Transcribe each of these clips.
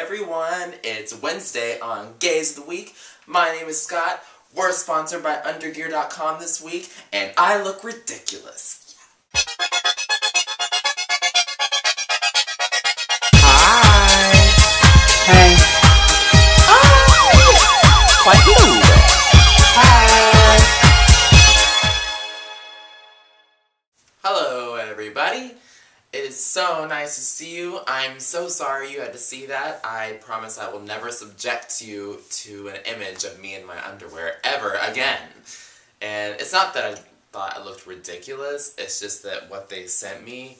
everyone, it's Wednesday on Gays of the Week. My name is Scott, we're sponsored by Undergear.com this week, and I look ridiculous. Yeah. Hi! Hey! Oh! Why you? Hi! Hello, everybody. It is so nice to see you. I'm so sorry you had to see that. I promise I will never subject you to an image of me in my underwear ever again. And it's not that I thought I looked ridiculous, it's just that what they sent me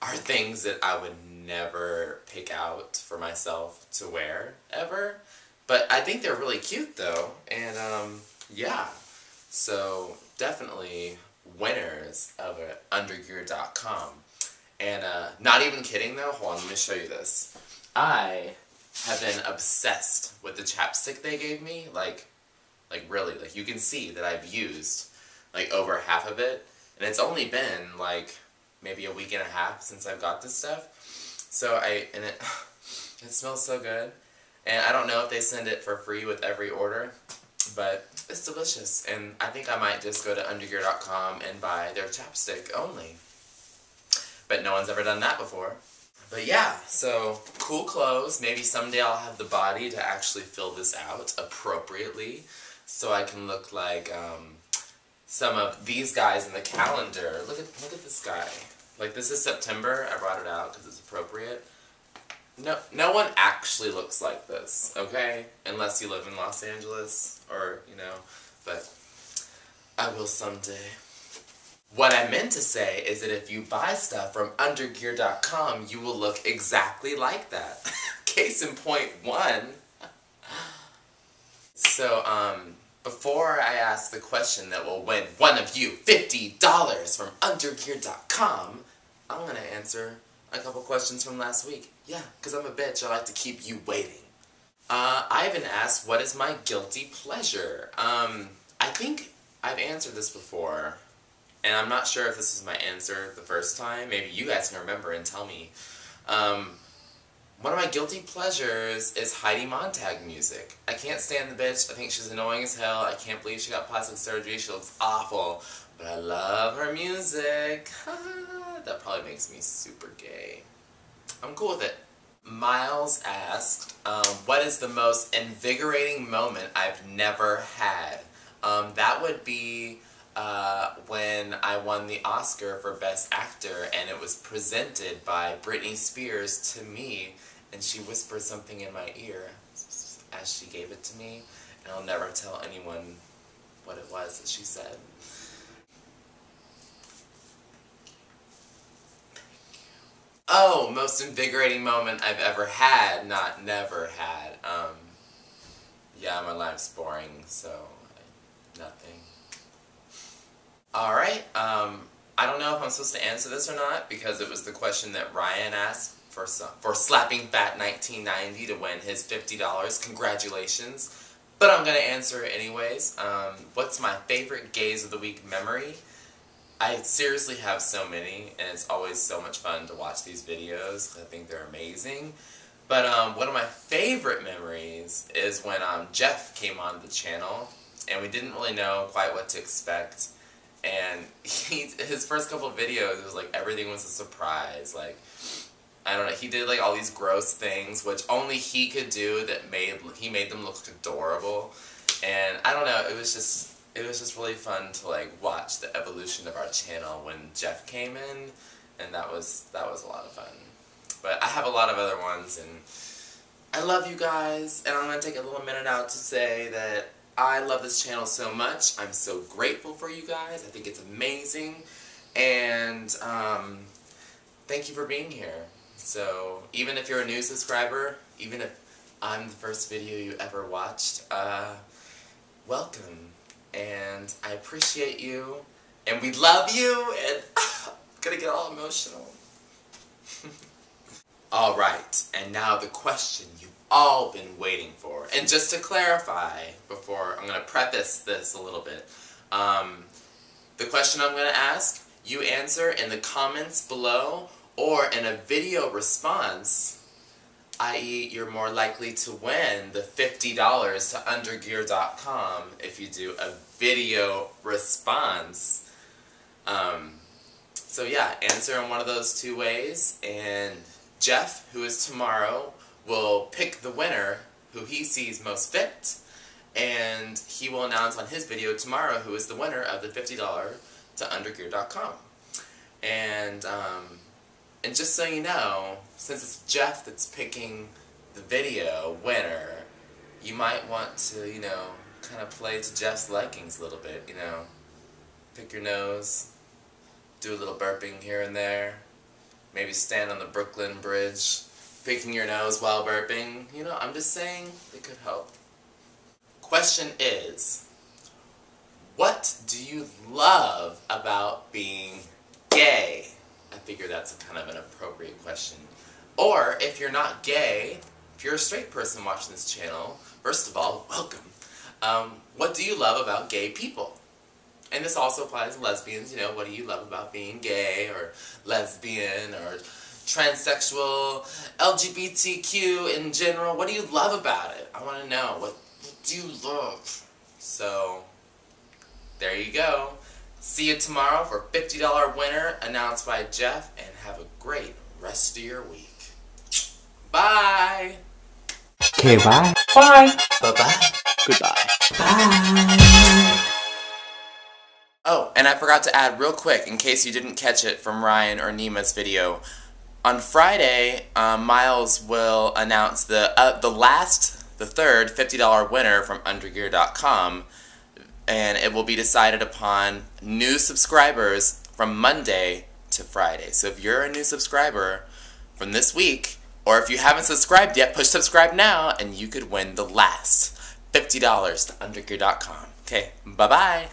are things that I would never pick out for myself to wear, ever. But I think they're really cute though, and yeah. So definitely winners of Undergear.com. And not even kidding though, hold on, let me show you this. I have been obsessed with the chapstick they gave me, like really, like you can see that I've used like over half of it. And it's only been like maybe a week and a half since I've got this stuff. So it smells so good. And I don't know if they send it for free with every order, but it's delicious. And I think I might just go to undergear.com and buy their chapstick only. But no one's ever done that before. But yeah, so cool clothes. Maybe someday I'll have the body to actually fill this out appropriately so I can look like some of these guys in the calendar. Look at this guy. Like, this is September. I brought it out because it's appropriate. No one actually looks like this, okay? Unless you live in Los Angeles or, you know, but I will someday. What I meant to say is that if you buy stuff from undergear.com, you will look exactly like that. Case in point one. So, before I ask the question that will win one of you $50 from undergear.com, I'm gonna answer a couple questions from last week. Yeah, because I'm a bitch, I like to keep you waiting. I even asked, what is my guilty pleasure? I think I've answered this before. And I'm not sure if this was my answer the first time. Maybe you guys can remember and tell me. One of my guilty pleasures is Heidi Montag music. I can't stand the bitch. I think she's annoying as hell. I can't believe she got plastic surgery. She looks awful. But I love her music. That probably makes me super gay. I'm cool with it. Miles asked, what is the most invigorating moment I've never had? That would be... when I won the Oscar for Best Actor, and it was presented by Britney Spears to me, and she whispered something in my ear as she gave it to me, and I'll never tell anyone what it was that she said. Oh, most invigorating moment I've ever had, not never had. Yeah, my life's boring, so nothing. Alright, I don't know if I'm supposed to answer this or not, because it was the question that Ryan asked for slapping fat 1990 to win his $50. Congratulations. But I'm going to answer it anyways. What's my favorite Gays of the Week memory? I seriously have so many, and it's always so much fun to watch these videos. I think they're amazing. But one of my favorite memories is when Jeff came on the channel, and we didn't really know quite what to expect. And his first couple of videos, it was like everything was a surprise. Like, I don't know, he did like all these gross things, which only he could do. That made them look adorable, and I don't know. It was just really fun to like watch the evolution of our channel when Jeff came in, and that was a lot of fun. But I have a lot of other ones, and I love you guys. And I'm gonna take a little minute out to say that. I love this channel so much. I'm so grateful for you guys. I think it's amazing. And thank you for being here. So even if you're a new subscriber, even if I'm the first video you ever watched, welcome. And I appreciate you. And we love you. And I'm gonna get all emotional. All right. And now the question you all been waiting for. And just to clarify, before I'm going to preface this a little bit, the question I'm going to ask, you answer in the comments below or in a video response i.e. you're more likely to win the $50 to Undergear.com if you do a video response. So yeah, answer in one of those two ways, and Jeff, who is tomorrow, will pick the winner who he sees most fit, and he will announce on his video tomorrow who is the winner of the $50 to Undergear.com. And just so you know, since it's Jeff that's picking the video winner, you might want to, you know, kind of play to Jeff's likings a little bit, you know. Pick your nose, do a little burping here and there, maybe stand on the Brooklyn Bridge, picking your nose while burping. You know, I'm just saying, it could help. Question is, what do you love about being gay? I figure that's a kind of an appropriate question. Or, if you're not gay, if you're a straight person watching this channel, first of all, welcome. What do you love about gay people? And this also applies to lesbians, you know, what do you love about being gay, or lesbian, or transsexual, LGBTQ in general? What do you love about it? I want to know. What do you love? So, there you go. See you tomorrow for $50 winner announced by Jeff, and have a great rest of your week. Bye! Okay, bye. Bye. Bye-bye. Goodbye. Bye. Oh, and I forgot to add real quick, in case you didn't catch it from Ryan or Nima's video, on Friday, Miles will announce the third $50 winner from Undergear.com, and it will be decided upon new subscribers from Monday to Friday. So if you're a new subscriber from this week, or if you haven't subscribed yet, push subscribe now, and you could win the last $50 to Undergear.com. Okay, bye-bye.